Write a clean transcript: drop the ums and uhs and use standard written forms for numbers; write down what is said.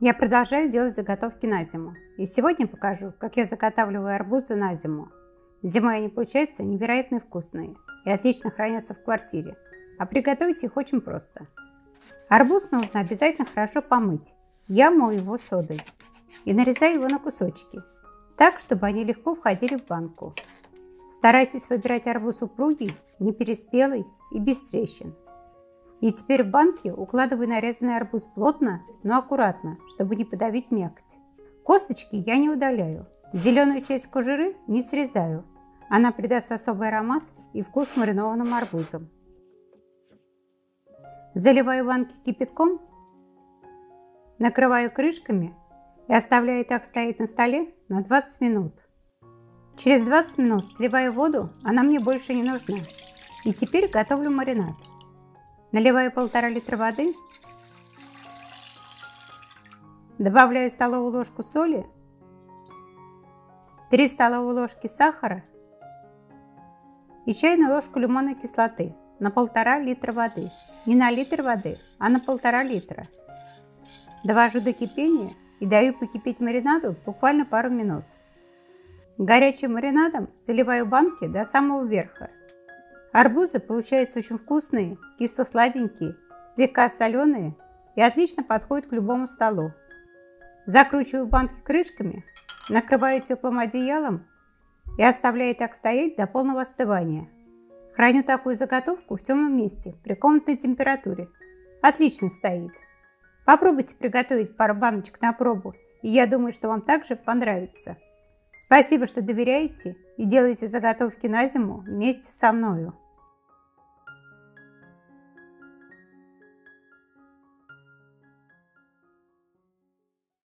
Я продолжаю делать заготовки на зиму. И сегодня покажу, как я заготавливаю арбузы на зиму. Зимой они получаются невероятно вкусные и отлично хранятся в квартире. А приготовить их очень просто. Арбуз нужно обязательно хорошо помыть. Я мою его содой и нарезаю его на кусочки, так, чтобы они легко входили в банку. Старайтесь выбирать арбуз упругий, не переспелый и без трещин. И теперь в банке укладываю нарезанный арбуз плотно, но аккуратно, чтобы не подавить мякоть. Косточки я не удаляю, зеленую часть кожуры не срезаю, она придаст особый аромат и вкус маринованным арбузам. Заливаю банки кипятком, накрываю крышками и оставляю так стоять на столе на 20 минут. Через 20 минут сливаю воду, она мне больше не нужна. И теперь готовлю маринад. Наливаю 1,5 литра воды, добавляю столовую ложку соли, 3 столовые ложки сахара и чайную ложку лимонной кислоты на 1,5 литра воды. Не на литр воды, а на 1,5 литра. Довожу до кипения и даю покипеть маринаду буквально пару минут. Горячим маринадом заливаю банки до самого верха. Арбузы получаются очень вкусные, кисло-сладенькие, слегка соленые и отлично подходят к любому столу. Закручиваю банки крышками, накрываю теплым одеялом и оставляю так стоять до полного остывания. Храню такую заготовку в темном месте при комнатной температуре. Отлично стоит. Попробуйте приготовить пару баночек на пробу, и я думаю, что вам также понравится. Спасибо, что доверяете и делаете заготовки на зиму вместе со мною.